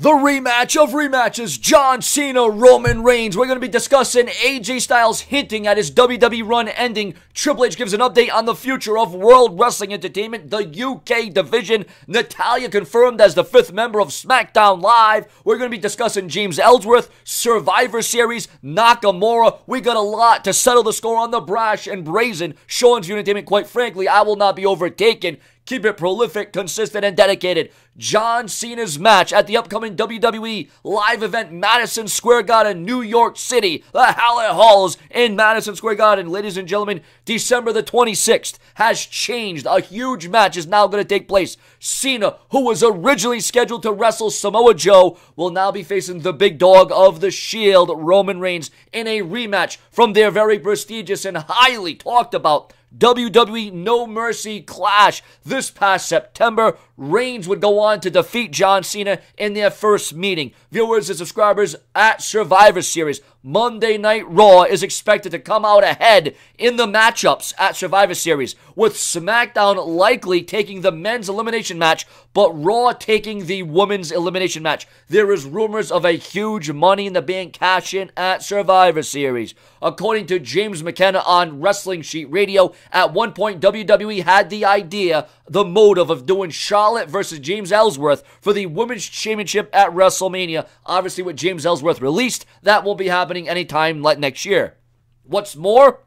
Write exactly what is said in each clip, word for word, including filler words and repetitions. The rematch of rematches, John Cena, Roman Reigns. We're going to be discussing A J Styles hinting at his W W E run ending. Triple H gives an update on the future of World Wrestling Entertainment, the U K division. Natalya confirmed as the fifth member of SmackDown Live. We're going to be discussing James Ellsworth, Survivor Series, Nakamura. We got a lot to settle the score on the brash and brazen Sean's Entertainment. Quite frankly, I will not be overtaken. Keep it prolific, consistent, and dedicated. John Cena's match at the upcoming W W E live event, Madison Square Garden, New York City. The Hallett Halls in Madison Square Garden. Ladies and gentlemen, December the twenty-sixth has changed. A huge match is now going to take place. Cena, who was originally scheduled to wrestle Samoa Joe, will now be facing the big dog of the Shield, Roman Reigns, in a rematch from their very prestigious and highly talked about W W E No Mercy Clash this past September. Reigns would go on to defeat John Cena in their first meeting. Viewers and subscribers, at Survivor Series, Monday Night Raw is expected to come out ahead in the matchups at Survivor Series, with SmackDown likely taking the men's elimination match, but Raw taking the women's elimination match. There is rumors of a huge Money in the Bank cash-in at Survivor Series. According to James McKenna on Wrestling Sheet Radio, at one point, W W E had the idea, the motive of doing Charlotte versus James Ellsworth for the Women's Championship at WrestleMania. Obviously, with James Ellsworth released, that won't be happening anytime next year. What's more,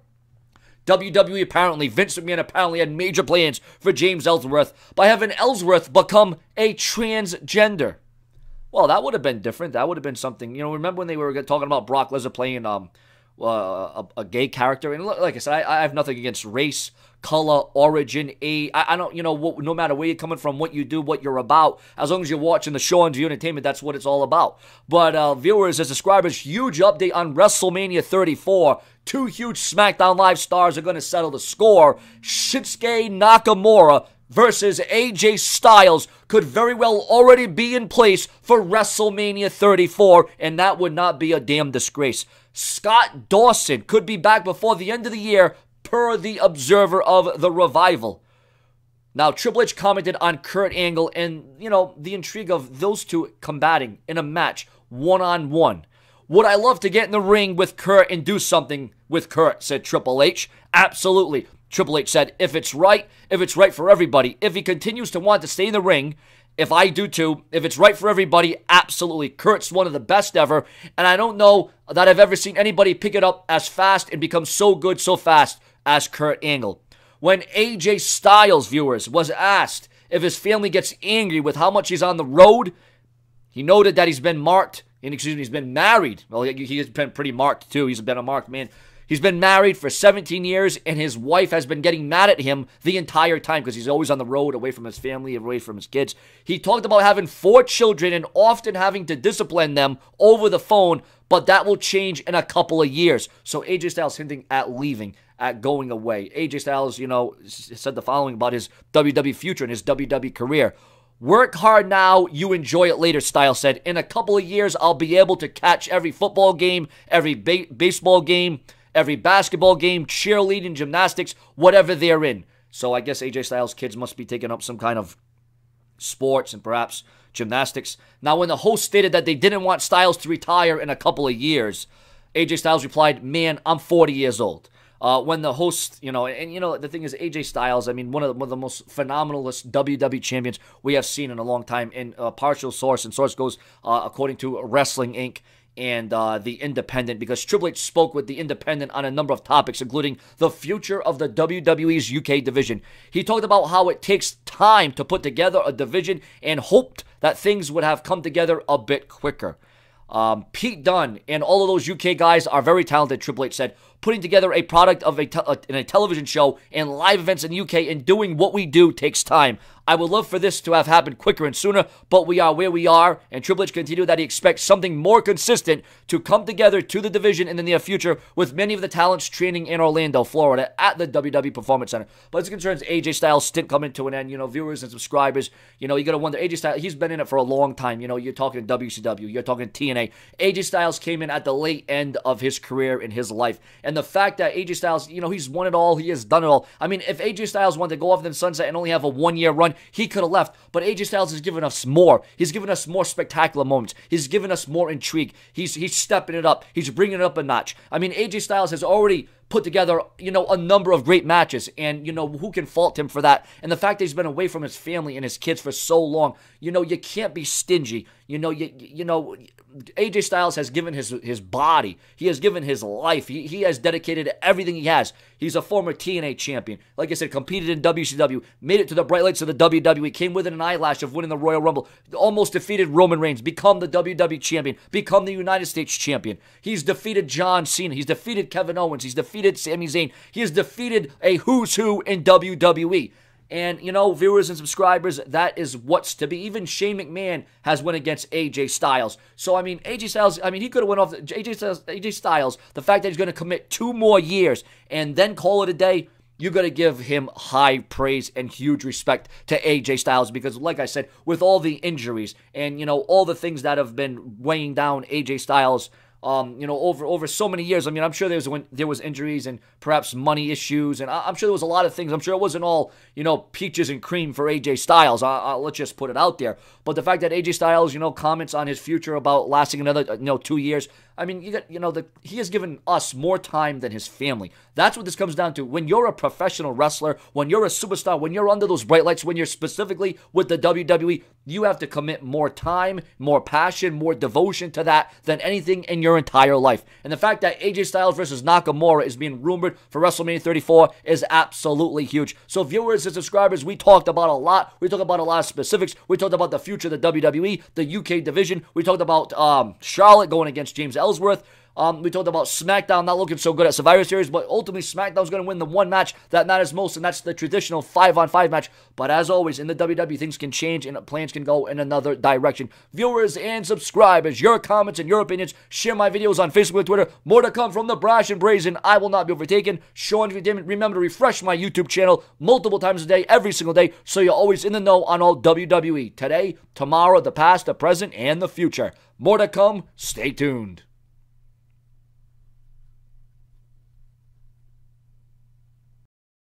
W W E apparently, Vince McMahon apparently had major plans for James Ellsworth by having Ellsworth become a transgender. Well, that would have been different. That would have been something. You know, remember when they were talking about Brock Lesnar playing um, uh, a, a gay character? And like I said, I, I have nothing against race, color, origin, age. I, I don't, you know, what, no matter where you're coming from, what you do, what you're about, as long as you're watching the show on G Entertainment, that's what it's all about. But uh, viewers and subscribers, huge update on WrestleMania thirty-four. Two huge SmackDown Live stars are going to settle the score. Shinsuke Nakamura versus A J Styles could very well already be in place for WrestleMania thirty-four, and that would not be a damn disgrace. Scott Dawson could be back before the end of the year, per the Observer of the Revival. Now, Triple H commented on Kurt Angle and, you know, the intrigue of those two combating in a match one-on-one. Would I love to get in the ring with Kurt and do something with Kurt, said Triple H. Absolutely. Triple H said, if it's right, if it's right for everybody, if he continues to want to stay in the ring, if I do too, if it's right for everybody, absolutely. Kurt's one of the best ever, and I don't know that I've ever seen anybody pick it up as fast and become so good so fast as Kurt Angle. When A J Styles, viewers, was asked if his family gets angry with how much he's on the road, he noted that he's been marked, and excuse me, he's been married. Well, he's been pretty marked too. He's been a marked man. He's been married for seventeen years, and his wife has been getting mad at him the entire time because he's always on the road, away from his family, away from his kids. He talked about having four children and often having to discipline them over the phone, but that will change in a couple of years. So A J Styles hinting at leaving, at going away. A J Styles, you know, said the following about his W W E future and his W W E career. Work hard now, you enjoy it later, Styles said. In a couple of years, I'll be able to catch every football game, every ba baseball game, every basketball game, cheerleading, gymnastics, whatever they're in. So I guess A J Styles' kids must be taking up some kind of sports and perhaps gymnastics. Now, when the host stated that they didn't want Styles to retire in a couple of years, A J Styles replied, man, I'm forty years old. Uh, when the host, you know, and you know, the thing is, A J Styles, I mean, one of the, one of the most phenomenalist W W E champions we have seen in a long time. And uh, partial source, and source goes uh, according to Wrestling Incorporated, and uh, The Independent, because Triple H spoke with The Independent on a number of topics, including the future of the W W E's U K division. He talked about how it takes time to put together a division and hoped that things would have come together a bit quicker. Um, Pete Dunne and all of those U K guys are very talented, Triple H said. Putting together a product of a, te a, in a television show and live events in the U K and doing what we do takes time. I would love for this to have happened quicker and sooner, but we are where we are. And Triple H continued that he expects something more consistent to come together to the division in the near future, with many of the talents training in Orlando, Florida at the W W E Performance Center. But as it concerns A J Styles' stint coming to an end, you know, viewers and subscribers, you know, you got to wonder, A J Styles, he's been in it for a long time. You know, you're talking W C W, you're talking T N A. A J Styles came in at the late end of his career and his life. And And the fact that A J Styles, you know, he's won it all. He has done it all. I mean, if A J Styles wanted to go off in the sunset and only have a one-year run, he could have left. But A J Styles has given us more. He's given us more spectacular moments. He's given us more intrigue. He's, he's stepping it up. He's bringing it up a notch. I mean, A J Styles has already put together, you know, a number of great matches, and, you know, who can fault him for that? And the fact that he's been away from his family and his kids for so long, you know, you can't be stingy. You know, you, you know, A J Styles has given his his body. He has given his life. He, he has dedicated everything he has. He's a former T N A champion. Like I said, competed in W C W, made it to the bright lights of the W W E, came within an eyelash of winning the Royal Rumble, almost defeated Roman Reigns, become the W W E champion, become the United States champion. He's defeated John Cena. He's defeated Kevin Owens. He's defeated Sami Zayn. He has defeated a who's who in W W E. And, you know, viewers and subscribers, that is what's to be. Even Shane McMahon has went against A J Styles. So, I mean, A J Styles, I mean, he could have went off. The, A J Styles, A J Styles, the fact that he's going to commit two more years and then call it a day, you got to give him high praise and huge respect to A J Styles because, like I said, with all the injuries and, you know, all the things that have been weighing down A J Styles, Um, you know, over over so many years. I mean, I'm sure there was when there was injuries and perhaps money issues, and I, I'm sure there was a lot of things. I'm sure it wasn't all, you know, peaches and cream for A J Styles. I, I, let's just put it out there. But the fact that A J Styles, you know, comments on his future about lasting another, you know, two years. I mean, you got, you know, the, he has given us more time than his family. That's what this comes down to. When you're a professional wrestler, when you're a superstar, when you're under those bright lights, when you're specifically with the W W E, you have to commit more time, more passion, more devotion to that than anything in your entire life. And the fact that A J Styles versus Nakamura is being rumored for WrestleMania thirty-four is absolutely huge. So viewers and subscribers, we talked about a lot. We talked about a lot of specifics. We talked about the future of the W W E, the U K division. We talked about um, Charlotte going against James Ellsworth. Ellsworth. Um, we talked about SmackDown not looking so good at Survivor Series, but ultimately SmackDown's going to win the one match that matters most, and that's the traditional five on five match. But as always, in the W W E, things can change and plans can go in another direction. Viewers and subscribers, your comments and your opinions. Share my videos on Facebook and Twitter. More to come from the brash and brazen. I will not be overtaken. Sean Entertainment, remember to refresh my YouTube channel multiple times a day, every single day, so you're always in the know on all W W E. Today, tomorrow, the past, the present, and the future. More to come. Stay tuned.